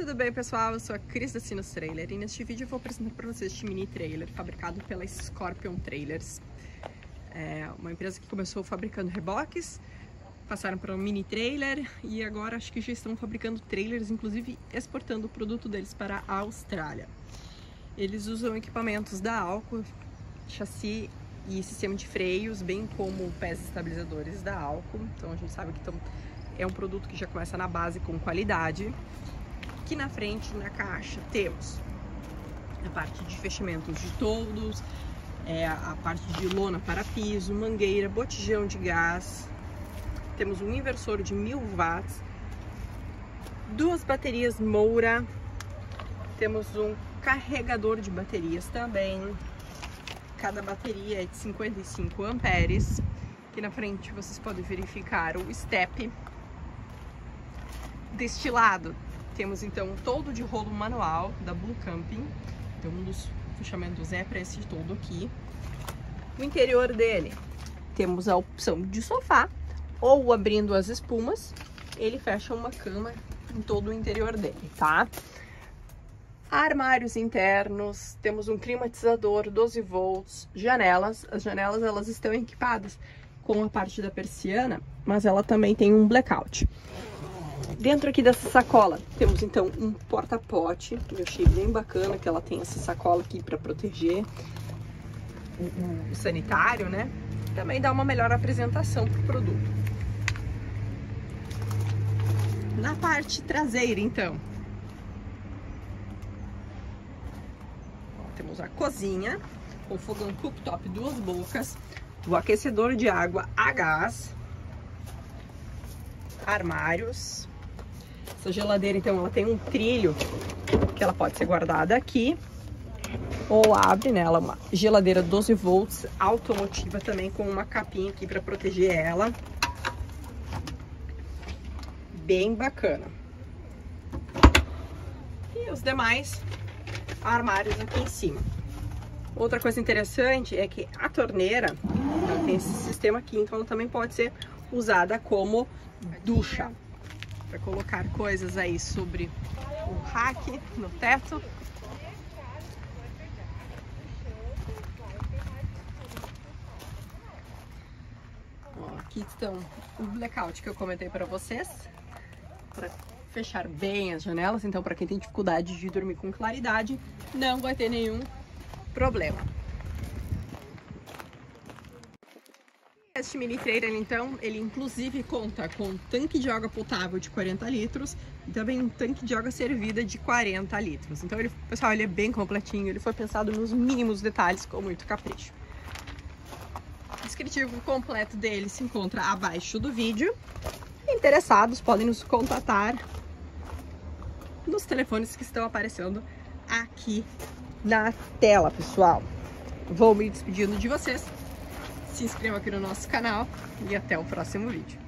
Tudo bem, pessoal? Eu sou a Cris da Sinos Trailer e neste vídeo eu vou apresentar para vocês este mini trailer fabricado pela Scorpion Trailers. É uma empresa que começou fabricando reboques, passaram para um mini trailer e agora acho que já estão fabricando trailers, inclusive exportando o produto deles para a Austrália. Eles usam equipamentos da Alco, chassi e sistema de freios, bem como pés estabilizadores da Alco. Então a gente sabe que é um produto que já começa na base com qualidade. Aqui na frente, na caixa, temos a parte de fechamentos de toldos, a parte de lona para piso, mangueira, botijão de gás. Temos um inversor de 1000 watts, duas baterias Moura, temos um carregador de baterias também. Cada bateria é de 55 amperes. Aqui na frente vocês podem verificar o step. Deste lado temos então um toldo de rolo manual da Blue Camping. Então um dos fechamentos é para esse toldo aqui. No interior dele temos a opção de sofá ou abrindo as espumas. Ele fecha uma cama em todo o interior dele, tá? Armários internos, temos um climatizador 12 volts, janelas. As janelas elas estão equipadas com a parte da persiana, mas ela também tem um blackout. Dentro aqui dessa sacola temos então um porta-pote, que eu achei bem bacana, que ela tem essa sacola aqui para proteger o sanitário, né? Também dá uma melhor apresentação pro produto. Na parte traseira, então, temos a cozinha, o fogão cooktop 2 bocas, o aquecedor de água a gás, armários. Essa geladeira, então, ela tem um trilho que ela pode ser guardada aqui ou abre nela, uma geladeira 12 volts automotiva também com uma capinha aqui para proteger ela. Bem bacana. E os demais armários aqui em cima. Outra coisa interessante é que a torneira, ela tem esse sistema aqui, então ela também pode ser usada como ducha, para colocar coisas aí sobre o rack no teto. Ó, aqui estão o blackout que eu comentei para vocês, para fechar bem as janelas. Então, para quem tem dificuldade de dormir com claridade, não vai ter nenhum problema. Este mini trailer, então, ele inclusive conta com um tanque de água potável de 40 litros e também um tanque de água servida de 40 litros. Então, pessoal, ele é bem completinho, ele foi pensado nos mínimos detalhes com muito capricho. O descritivo completo dele se encontra abaixo do vídeo. Interessados podem nos contatar nos telefones que estão aparecendo aqui na tela, pessoal. Vou me despedindo de vocês. Se inscreva aqui no nosso canal e até o próximo vídeo.